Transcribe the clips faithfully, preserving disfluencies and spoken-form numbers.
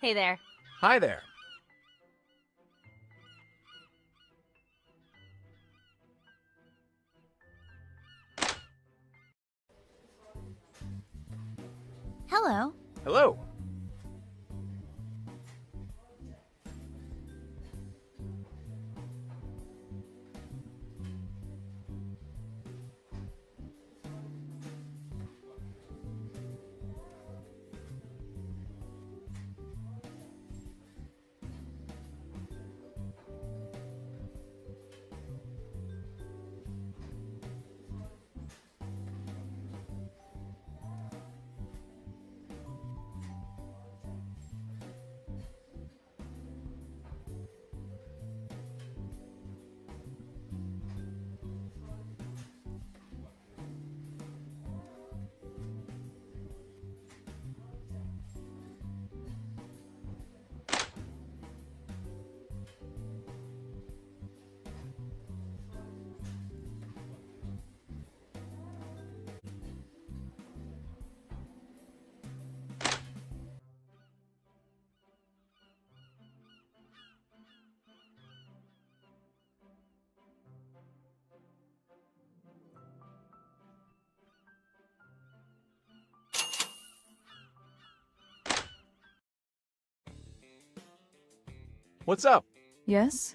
Hey there. Hi there. Hello. Hello. What's up? Yes?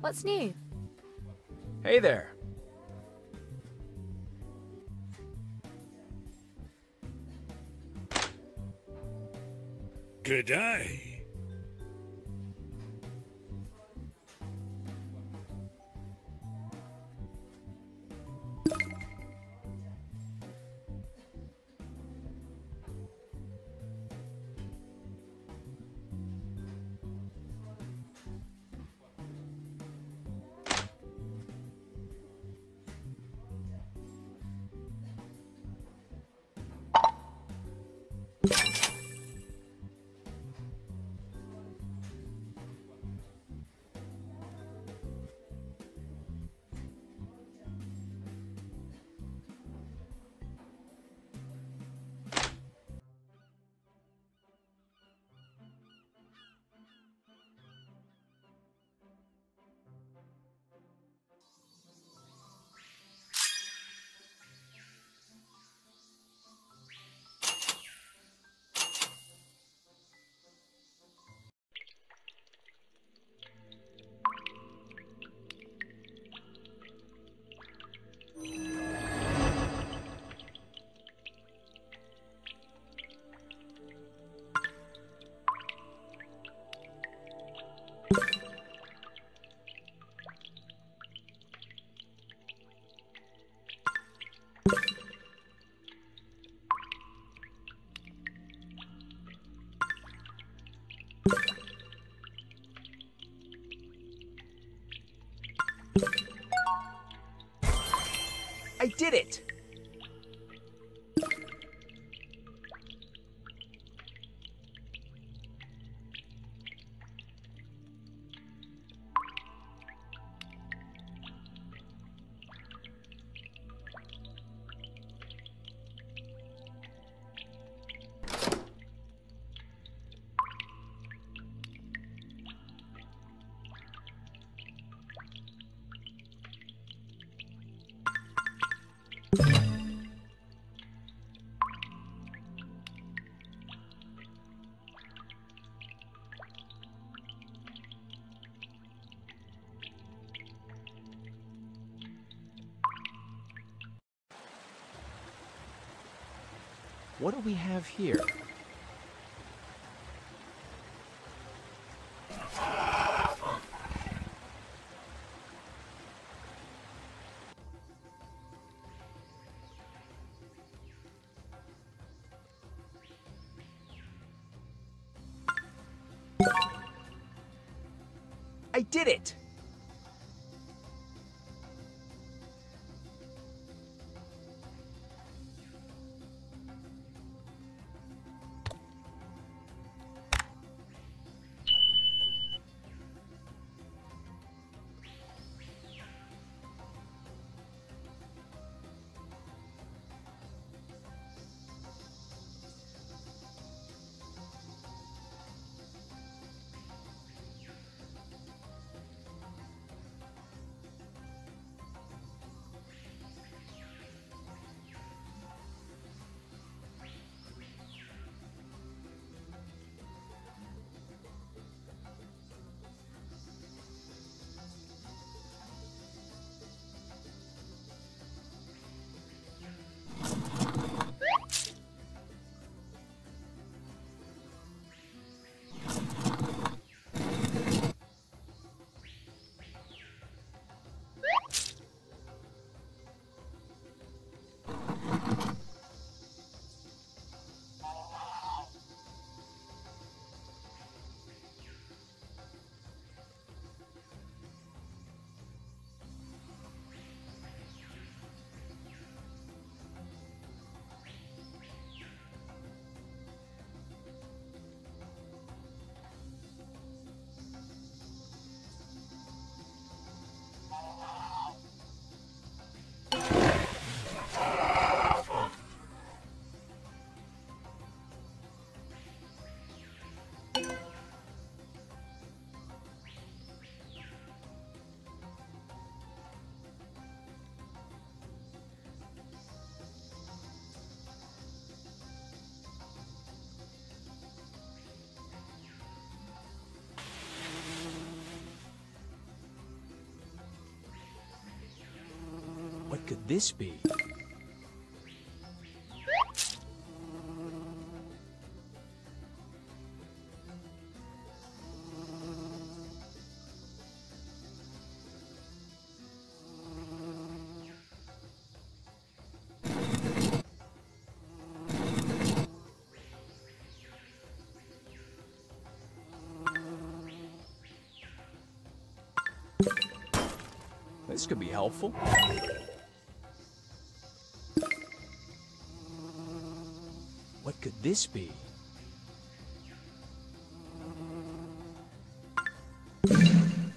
What's new? Hey there. Good day. I did it! What do we have here? I did it! What could this be? This could be helpful. What could this be?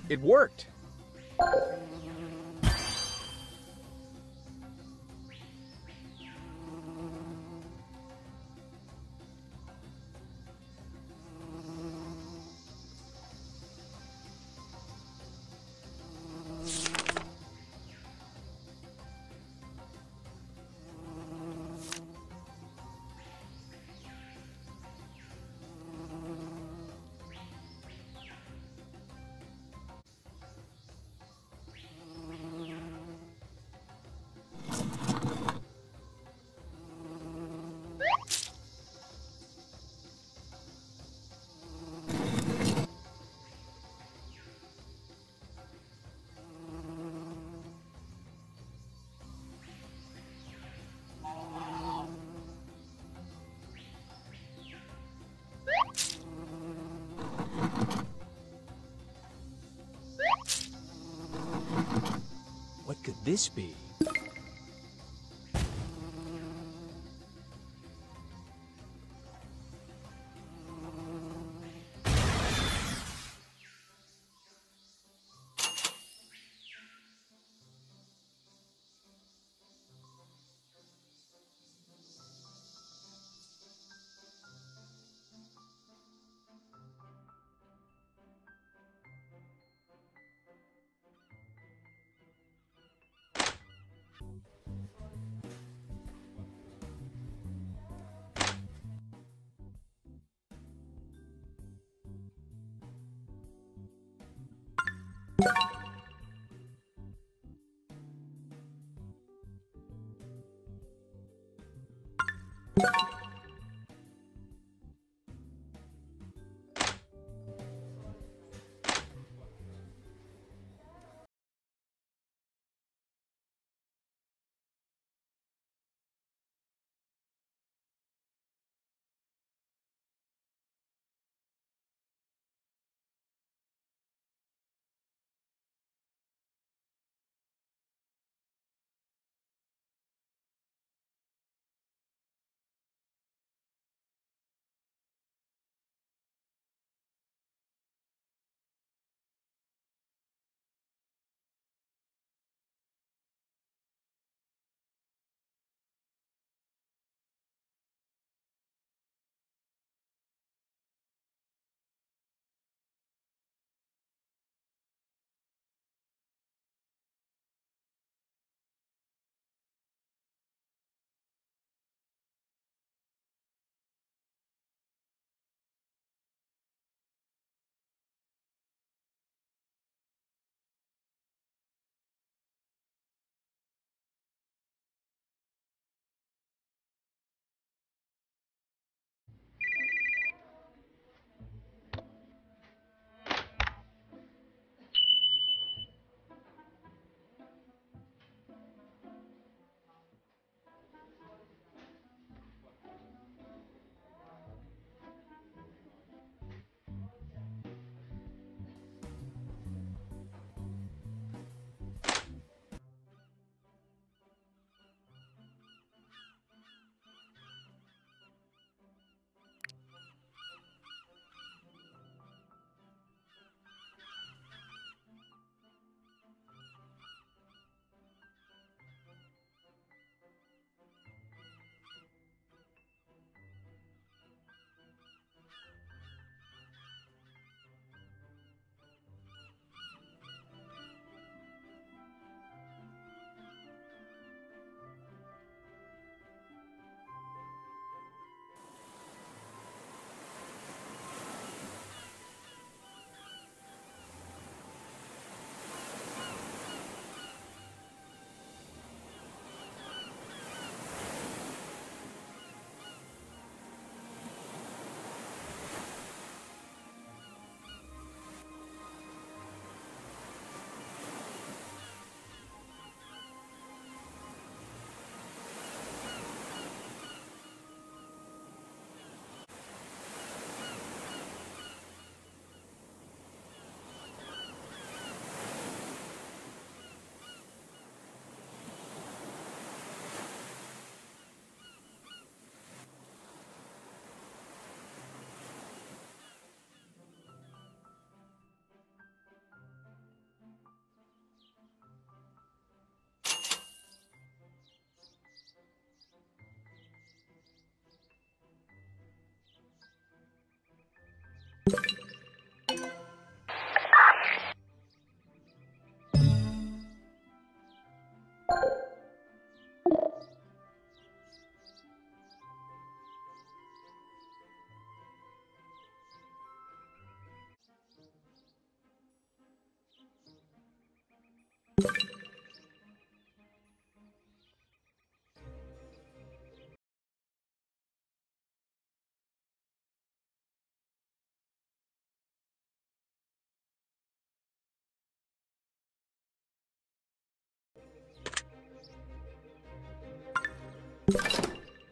It worked! Could this be?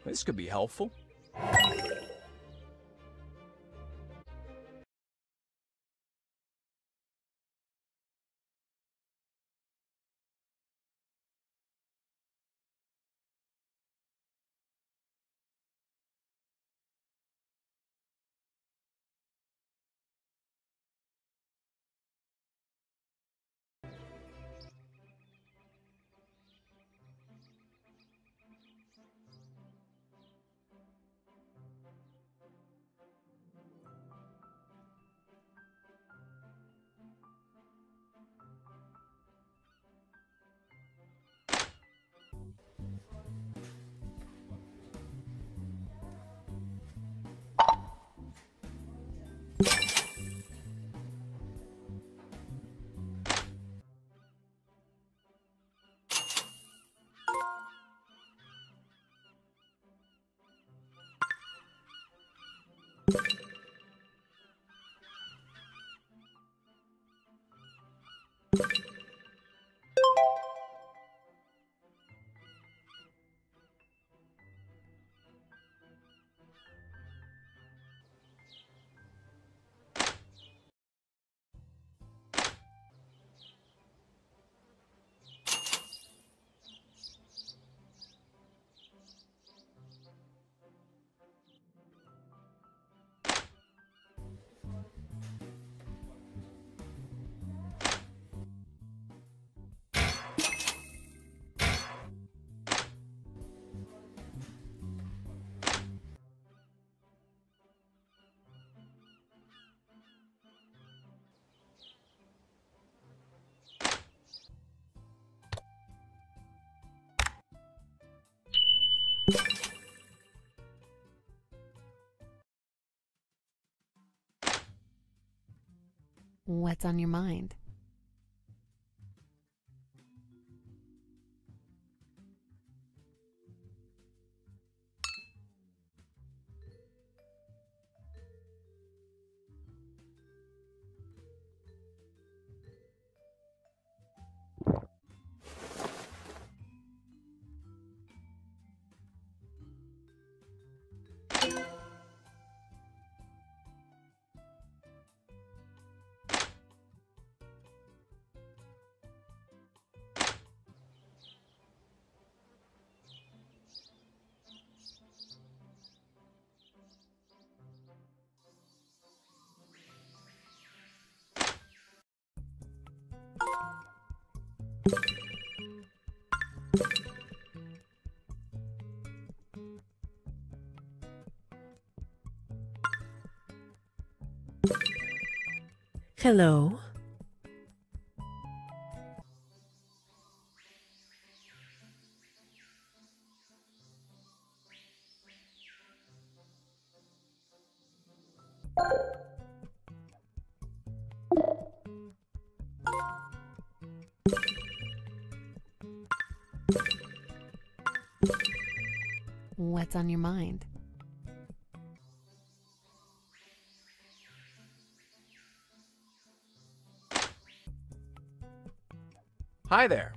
This could be helpful. What's on your mind? Hello. What's on your mind? Hi there.